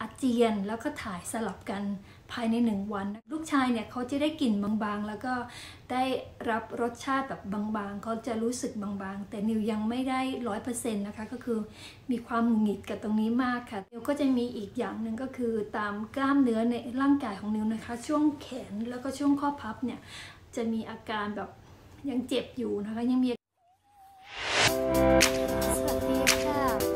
อาเจียนแล้วก็ถ่ายสลับกันภายใน1วันลูกชายเนี่ยเขาจะได้กลิ่นบางๆแล้วก็ได้รับรสชาติแบบบางๆเขาจะรู้สึกบางๆแต่นิวยังไม่ได้ 100% นะคะก็คือมีความหงุดหงิดกับตรงนี้มากค่ะนิวก็จะมีอีกอย่างหนึ่งก็คือตามกล้ามเนื้อในร่างกายของนิวนะคะช่วงแขนแล้วก็ช่วงข้อพับเนี่ยจะมีอาการแบบยังเจ็บอยู่นะคะยังมีสวัสดีค่ะส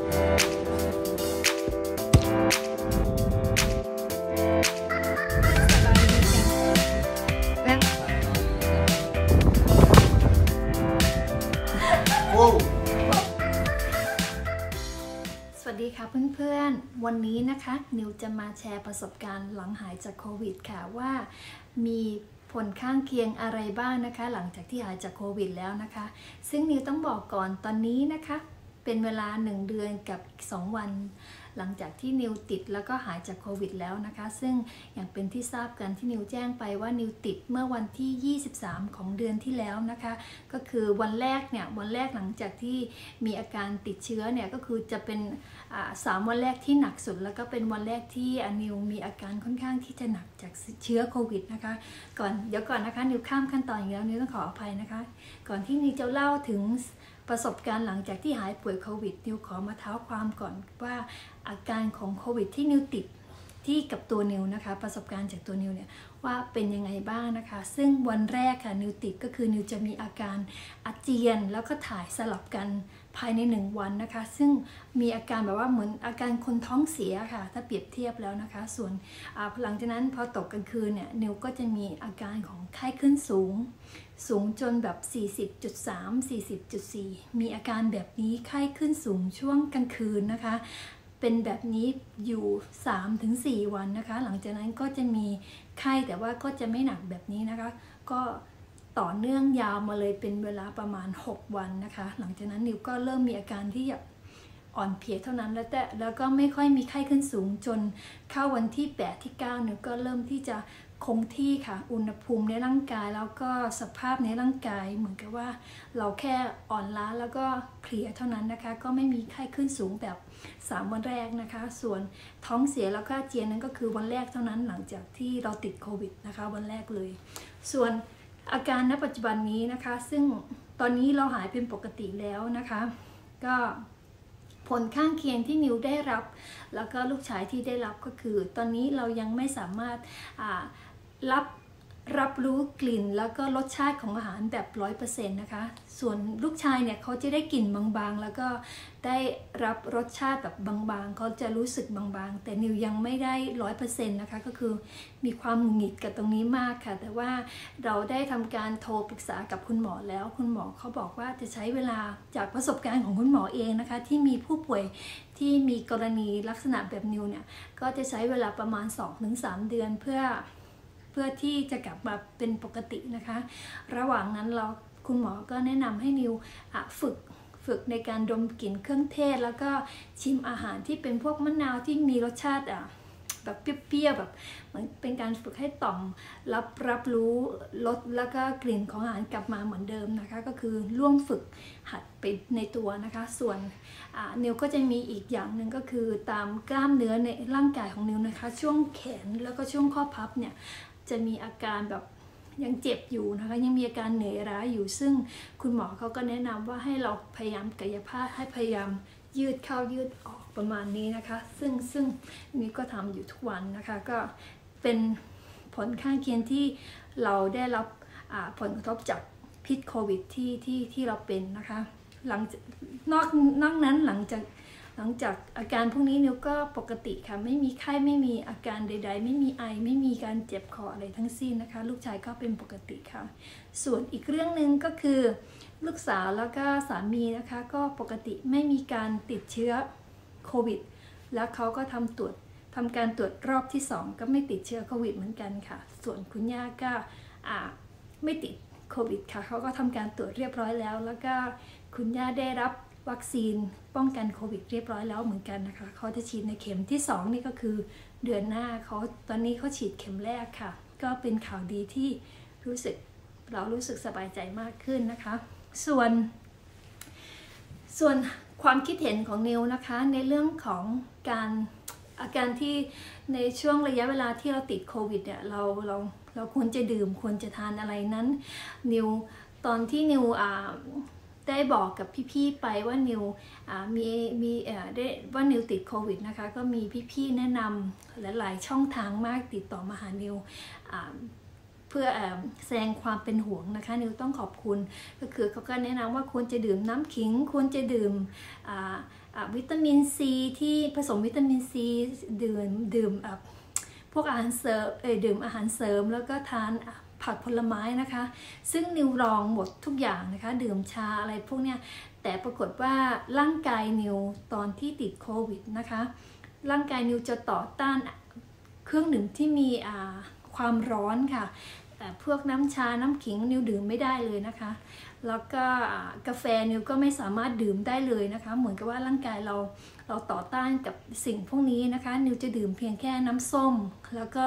วัสดีค่ะเพื่อนๆวันนี้นะคะนิวจะมาแชร์ประสบการณ์หลังหายจากโควิดค่ะว่ามีผลข้างเคียงอะไรบ้างนะคะหลังจากที่หายจากโควิดแล้วนะคะซึ่งนิวต้องบอกก่อนตอนนี้นะคะเป็นเวลา1เดือนกับอีก2วันหลังจากที่นิวติดแล้วก็หายจากโควิดแล้วนะคะซึ่งอย่างเป็นที่ทราบกันที่นิวแจ้งไปว่านิวติดเมื่อวันที่23ของเดือนที่แล้วนะคะก็คือวันแรกหลังจากที่มีอาการติดเชื้อเนี่ยก็คือจะเป็น3วันแรกที่หนักสุดแล้วก็เป็นวันแรกที่นิวมีอาการค่อนข้างที่จะหนักจากเชื้อโควิดนะคะเดี๋ยวก่อนนะคะนิวข้ามขั้นตอนอีกแล้วนิวต้องขออภัยนะคะก่อนที่นิวจะเล่าถึงประสบการณ์หลังจากที่หายป่วยโควิดนิวขอมาเท้าความก่อนว่าอาการของโควิดที่นิวติดที่กับตัวนิวนะคะประสบการณ์จากตัวนิวเนี่ยว่าเป็นยังไงบ้างนะคะซึ่งวันแรกค่ะนิวติดก็คือนิวจะมีอาการอาเจียนแล้วก็ถ่ายสลับกันภายใน1วันนะคะซึ่งมีอาการแบบว่าเหมือนอาการคนท้องเสียค่ะถ้าเปรียบเทียบแล้วนะคะส่วนหลังจากนั้นพอตกกลางคืนเนี่ยนิวก็จะมีอาการของไข้ขึ้นสูงจนแบบ 40.3 40.4 มีอาการแบบนี้ไข้ขึ้นสูงช่วงกลางคืนนะคะเป็นแบบนี้อยู่ 3-4 วันนะคะหลังจากนั้นก็จะมีไข้แต่ว่าก็จะไม่หนักแบบนี้นะคะก็ต่อเนื่องยาวมาเลยเป็นเวลาประมาณ6วันนะคะหลังจากนั้นนิวก็เริ่มมีอาการที่แบบอ่อนเพลียเท่านั้นแล้วก็ไม่ค่อยมีไข้ขึ้นสูงจนเข้าวันที่8ที่9นิวก็เริ่มที่จะคงที่ค่ะอุณหภูมิในร่างกายแล้วก็สภาพในร่างกายเหมือนกับว่าเราแค่อ่อนล้าแล้วก็เพลียเท่านั้นนะคะก็ไม่มีไข้ขึ้นสูงแบบ3วันแรกนะคะส่วนท้องเสียแล้วก็อาเจียนนั้นก็คือวันแรกเท่านั้นหลังจากที่เราติดโควิดนะคะวันแรกเลยส่วนอาการณปัจจุบันนี้นะคะซึ่งตอนนี้เราหายเป็นปกติแล้วนะคะก็ผลข้างเคียงที่นิวได้รับแล้วก็ลูกชายที่ได้รับก็คือตอนนี้เรายังไม่สามารถรับรู้กลิ่นแล้วก็รสชาติของอาหารแบบ 100% นะคะส่วนลูกชายเนี่ยเขาจะได้กลิ่นบางๆแล้วก็ได้รับรสชาติแบบบางๆเขาจะรู้สึกบางๆแต่นิวยังไม่ได้ 100% นะคะก็คือมีความหงุดหงิดกับตรงนี้มากค่ะแต่ว่าเราได้ทำการโทรปรึกษากับคุณหมอแล้วคุณหมอเขาบอกว่าจะใช้เวลาจากประสบการณ์ของคุณหมอเองนะคะที่มีผู้ป่วยที่มีกรณีลักษณะแบบนิวเนี่ยก็จะใช้เวลาประมาณ 2-3 เดือนเพื่อที่จะกลับมาเป็นปกตินะคะระหว่างนั้นคุณหมอก็แนะนำให้นิวฝึกในการดมกลิ่นเครื่องเทศแล้วก็ชิมอาหารที่เป็นพวกมะนาวที่มีรสชาติแบบเปรี้ยวๆแบบเหมือนเป็นการฝึกให้ต่อมรับรู้รสแล้วก็กลิ่นของอาหารกลับมาเหมือนเดิมนะคะก็คือร่วมฝึกหัดไปในตัวนะคะส่วนนิวก็จะมีอีกอย่างหนึ่งก็คือตามกล้ามเนื้อในร่างกายของนิวนะคะช่วงแขนแล้วก็ช่วงข้อพับเนี่ยจะมีอาการแบบยังเจ็บอยู่นะคะยังมีอาการเหนื่อยล้าอยู่ซึ่งคุณหมอเขาก็แนะนำว่าให้เราพยายามกายภาพให้พยายามยืดเข้ายืดออกประมาณนี้นะคะซึ่งนี่ก็ทำอยู่ทุกวันนะคะก็เป็นผลข้างเคียงที่เราได้รับผลกระทบจากพิษโควิดที่เราเป็นนะคะนอกนั้นหลังจากอาการพวกนี้นิวก็ปกติค่ะไม่มีไข้ไม่มีอาการใดๆไม่มีไอไม่มีการเจ็บคออะไรทั้งสิ้นนะคะลูกชายก็เป็นปกติค่ะส่วนอีกเรื่องหนึ่งก็คือลูกสาวแล้วก็สามีนะคะก็ปกติไม่มีการติดเชื้อโควิดแล้วเขาก็ทำการตรวจรอบที่2ก็ไม่ติดเชื้อโควิดเหมือนกันค่ะส่วนคุณย่าก็ไม่ติดโควิดค่ะเขาก็ทำการตรวจเรียบร้อยแล้วแล้วก็คุณย่าได้รับวัคซีนป้องกันโควิดเรียบร้อยแล้วเหมือนกันนะคะเขาจะฉีดในเข็มที่2นี่ก็คือเดือนหน้าตอนนี้เขาฉีดเข็มแรกค่ะก็เป็นข่าวดีที่เรารู้สึกสบายใจมากขึ้นนะคะส่วนความคิดเห็นของนิวนะคะในเรื่องของการ อาการที่ในช่วงระยะเวลาที่เราติดโควิดเนี่ยเราควรจะดื่มควรจะทานอะไรนั้นนิวตอนที่นิวได้บอกกับพี่ๆไปว่านิวได้ว่านิวติดโควิดนะคะก็มีพี่ๆแนะนำหลายๆช่องทางมากติดต่อมาหานิวเพื่อแสดงความเป็นห่วงนะคะนิวต้องขอบคุณก็คือเขาก็แนะนำว่าควรจะดื่มน้ำขิงควรจะดื่มวิตามินซีที่ผสมวิตามินซีดื่มพวกอาหารเสริมดื่มอาหารเสริมแล้วก็ทานผักผลไม้นะคะซึ่งนิวลองหมดทุกอย่างนะคะดื่มชาอะไรพวกเนี้ยแต่ปรากฏว่าร่างกายนิวตอนที่ติดโควิดนะคะร่างกายนิวจะต่อต้านเครื่องดื่มที่มีความร้อนค่ะพวกน้ำชาน้ำขิงนิวดื่มไม่ได้เลยนะคะแล้วก็กาแฟนิวก็ไม่สามารถดื่มได้เลยนะคะเหมือนกับว่าร่างกายเราต่อต้านกับสิ่งพวกนี้นะคะนิวจะดื่มเพียงแค่น้ำส้มแล้วก็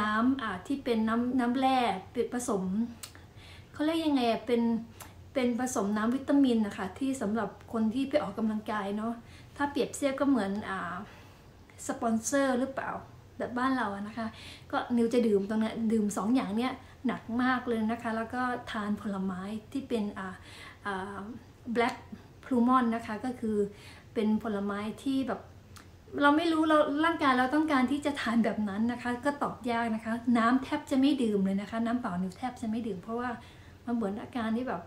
น้ำที่เป็นน้ำแร่เป็นผสมเขาเรียกยังไงเป็นผสมน้ำวิตามินนะคะที่สำหรับคนที่ไปออกกำลังกายเนาะถ้าเปรียบเทียบก็เหมือนสปอนเซอร์หรือเปล่าแบบบ้านเราอะนะคะก็นิวจะดื่มตรงนี้ดื่ม2 อย่างเนี้ยหนักมากเลยนะคะแล้วก็ทานผลไม้ที่เป็นblack plumon นะคะก็คือเป็นผลไม้ที่แบบเราไม่รู้เราร่างกายเราต้องการที่จะทานแบบนั้นนะคะก็ตอบยากนะคะน้ำแทบจะไม่ดื่มเลยนะคะน้ำเปล่านิวแทบจะไม่ดื่มเพราะว่ามันเหมือนอาการที่แบบ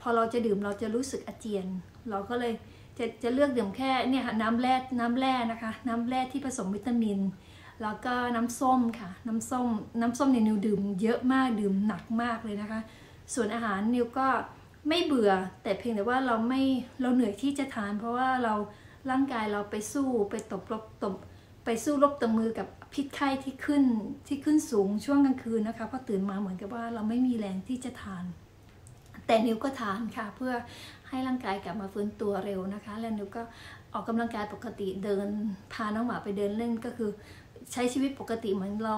พอเราจะดื่มเราจะรู้สึกอาเจียนเราก็เลยจะเลือกดื่มแค่เนี่ยค่ะน้ำแร่นะคะน้ำแร่ที่ผสมวิตามินแล้วก็น้ำส้มค่ะน้ำส้มเนี่ยนิวดื่มเยอะมากดื่มหนักมากเลยนะคะส่วนอาหารนิวก็ไม่เบื่อแต่เพียงแต่ว่าเราเหนื่อยที่จะทานเพราะว่าเราร่างกายเราไปสู้รบตบมือกับพิษไข้ที่ขึ้นสูงช่วงกลางคืนนะคะพอตื่นมาเหมือนกับว่าเราไม่มีแรงที่จะทานแต่นิวก็ทานค่ะเพื่อให้ร่างกายกลับมาฟื้นตัวเร็วนะคะแล้วนิวก็ออกกำลังกายปกติเดินพาน้องหมาไปเดินเล่นก็คือใช้ชีวิตปกติเหมือนเรา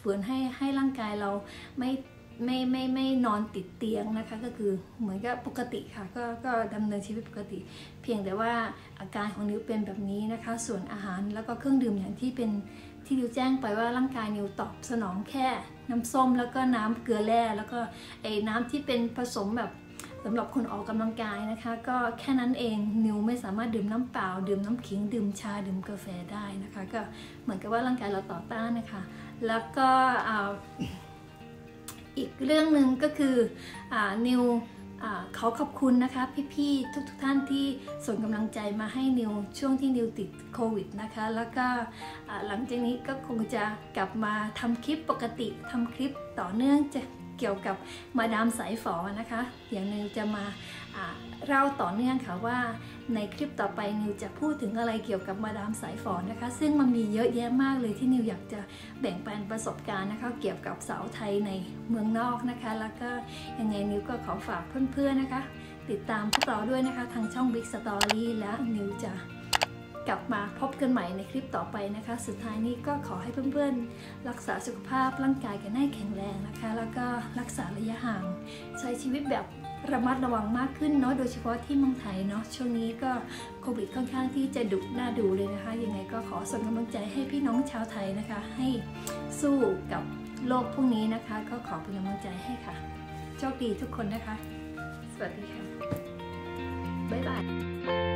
ฝืนให้ร่างกายเราไม่นอนติดเตียงนะคะก็คือเหมือนกับปกติค่ะก็ดำเนินชีวิตปกติเพียงแต่ว่าอาการของนิวเป็นแบบนี้นะคะส่วนอาหารแล้วก็เครื่องดื่มอย่างที่นิวแจ้งไปว่าร่างกายนิวตอบสนองแค่น้ำส้มแล้วก็น้ำเกลือแร่แล้วก็ไอ้น้ำที่เป็นผสมแบบสำหรับคนออกกำลังกายนะคะก็แค่นั้นเองนิวไม่สามารถดื่มน้ำเปล่าดื่มน้ำขิงดื่มชาดื่มกาแฟได้นะคะก็เหมือนกับว่าร่างกายเราต่อต้านนะคะแล้วก็อีกเรื่องหนึ่งก็คือนิวเขาขอบคุณนะคะพี่ๆทุกท่านที่ส่งกำลังใจมาให้นิวช่วงที่นิวติดโควิดนะคะแล้วก็หลังจากนี้ก็คงจะกลับมาทำคลิปปกติทำคลิปต่อเนื่องจะเกี่ยวกับมาดามสายฝอนะคะเดี๋ยวนิวจะมาเล่าต่อเนื่องค่ะว่าในคลิปต่อไปนิวจะพูดถึงอะไรเกี่ยวกับมาดามสายฝอนะคะซึ่งมันมีเยอะแยะมากเลยที่นิวอยากจะแบ่งปันประสบการณ์นะคะเกี่ยวกับสาวไทยในเมืองนอกนะคะแล้วก็ยังไงนิวก็ขอฝากเพื่อนๆนะคะติดตามพวกเราด้วยนะคะทางช่อง Big Story และนิวจะกลับมาพบกันใหม่ในคลิปต่อไปนะคะสุดท้ายนี้ก็ขอให้เพื่อนๆรักษาสุขภาพร่างกายกันให้แข็งแรงนะคะแล้วก็รักษาระยะห่างใช้ชีวิตแบบระมัดระวังมากขึ้นเนาะโดยเฉพาะที่เมืองไทยเนาะช่วงนี้ก็โควิดค่อนข้างที่จะดุน่าดูเลยนะคะยังไงก็ขอส่งกำลังใจให้พี่น้องชาวไทยนะคะให้สู้กับโรคพวกนี้นะคะก็ขอเป็นกำลังใจให้ค่ะโชคดีทุกคนนะคะสวัสดีค่ะบ๊ายบาย